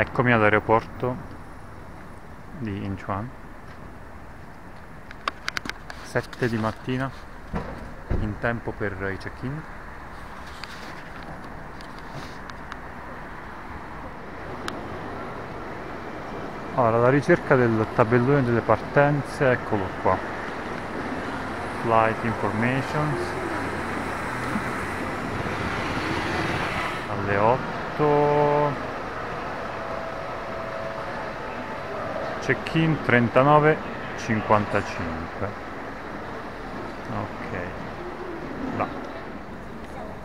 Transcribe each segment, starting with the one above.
Eccomi all'aeroporto di Yinchuan, 7 di mattina, in tempo per i check-in. Allora, alla ricerca del tabellone delle partenze, eccolo qua, Flight Informations, alle 8. Check-in 39,55. Ok, là.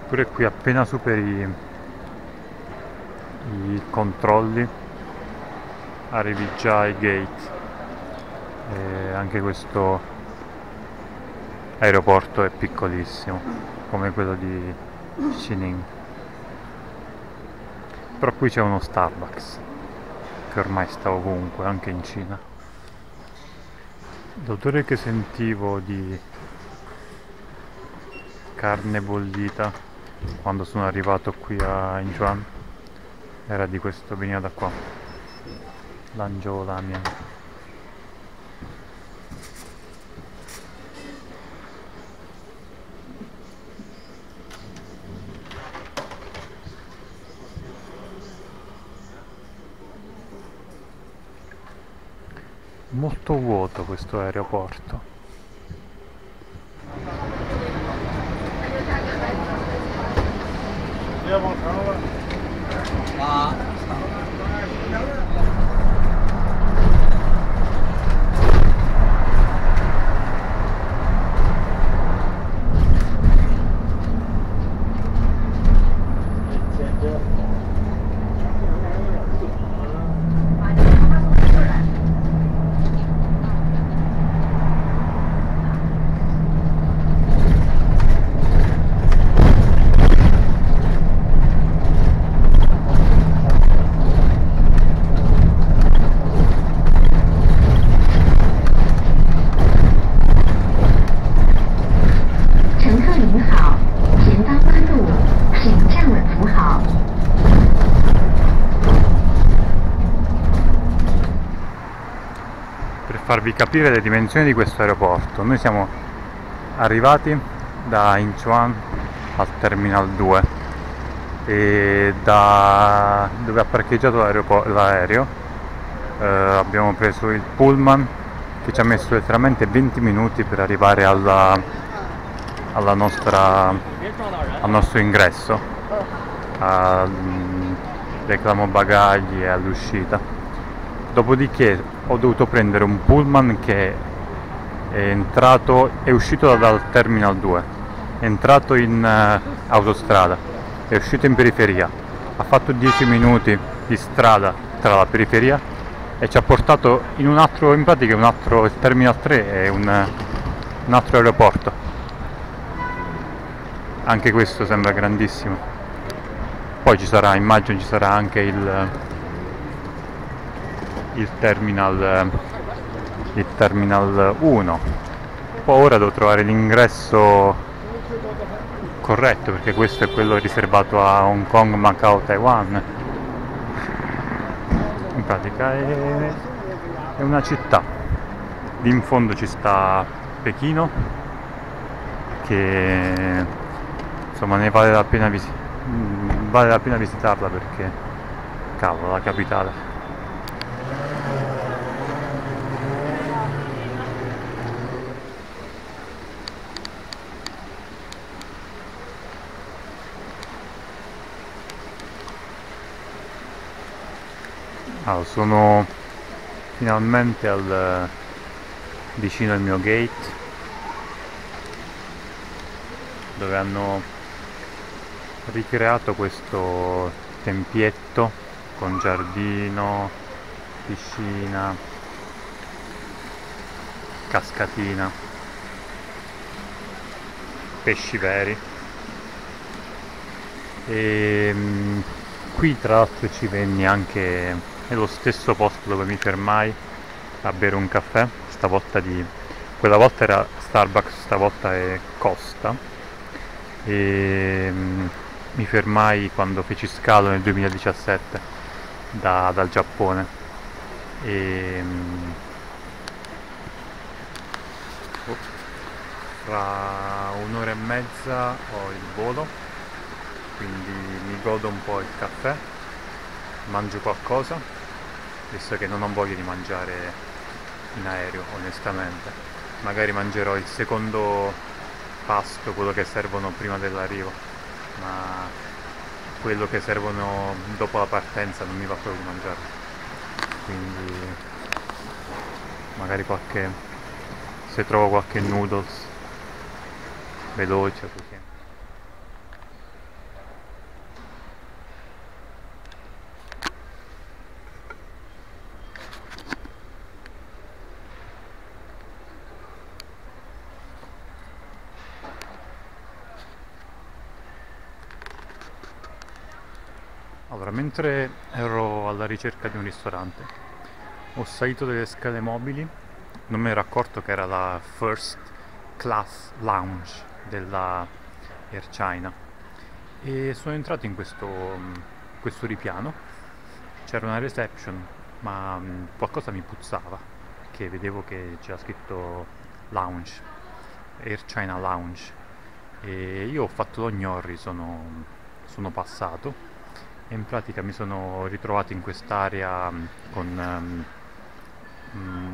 Pure qui appena superi i controlli arrivi già ai gate. E anche questo aeroporto è piccolissimo, come quello di Shining. Però qui c'è uno Starbucks, che ormai sta ovunque, anche in Cina. L'odore che sentivo di carne bollita quando sono arrivato qui a Yinchuan era di questo vino da qua, l'Anzhou Lamian. Molto vuoto questo aeroporto. Farvi capire le dimensioni di questo aeroporto, noi siamo arrivati da Yinchuan al Terminal 2 e da dove ha parcheggiato l'aereo abbiamo preso il pullman che ci ha messo letteralmente 20 minuti per arrivare al nostro ingresso, al reclamo bagagli e all'uscita. Dopodiché ho dovuto prendere un pullman che è uscito dal Terminal 2, è entrato in autostrada, è uscito in periferia, ha fatto 10 minuti di strada tra la periferia e ci ha portato in un altro, in pratica il Terminal 3 è un altro aeroporto. Anche questo sembra grandissimo. Poi immagino ci sarà anche il terminal 1. Poi ora devo trovare l'ingresso corretto, perché questo è quello riservato a Hong Kong, Macao, Taiwan. In pratica è una città. Lì in fondo ci sta Pechino, che insomma ne vale la pena visitarla, perché cavolo, la capitale. Allora, sono finalmente vicino al mio gate, dove hanno ricreato questo tempietto con giardino, piscina, cascatina, pesci veri. E qui tra l'altro ci venni anche nello stesso posto dove mi fermai a bere un caffè, quella volta era Starbucks, stavolta è Costa, e mi fermai quando feci scalo nel 2017 dal Giappone. Tra un'ora e mezza ho il volo, quindi mi godo un po' il caffè, mangio qualcosa, visto che non ho voglia di mangiare in aereo, onestamente. Magari mangerò il secondo pasto, quello che servono prima dell'arrivo, ma quello che servono dopo la partenza non mi va proprio di mangiarlo, quindi magari qualche, se trovo qualche noodles veloce così. Allora, mentre ero alla ricerca di un ristorante, ho salito delle scale mobili, non mi ero accorto che era la First Class Lounge della Air China, e sono entrato in questo ripiano. C'era una reception, ma qualcosa mi puzzava, che vedevo che c'era scritto lounge, Air China Lounge, e io ho fatto lo gnorri, sono passato e in pratica mi sono ritrovato in quest'area con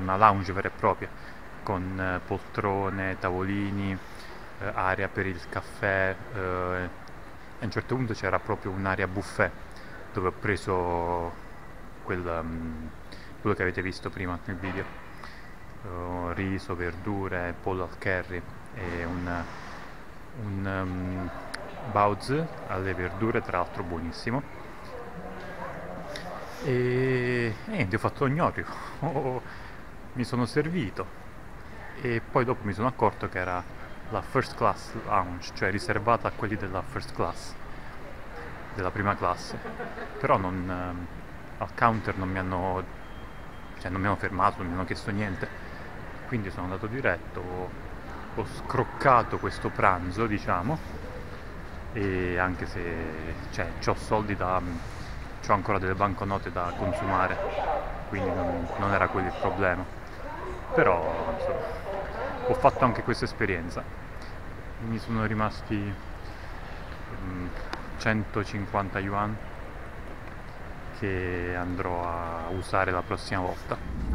una lounge vera e propria, con poltrone, tavolini, area per il caffè, e a un certo punto c'era proprio un'area buffet dove ho preso quello che avete visto prima nel video, riso, verdure, pollo al curry e un baozi alle verdure, tra l'altro buonissimo, e niente, ho fatto l'ignorio, mi sono servito e poi dopo mi sono accorto che era la First Class Lounge, cioè riservata a quelli della First Class, della prima classe, però al counter non mi hanno fermato, non mi hanno chiesto niente, quindi sono andato diretto, ho scroccato questo pranzo, diciamo, e anche se c'ho soldi c'ho ancora delle banconote da consumare, quindi non era quello il problema, però insomma, ho fatto anche questa esperienza. Mi sono rimasti 150 yuan che andrò a usare la prossima volta.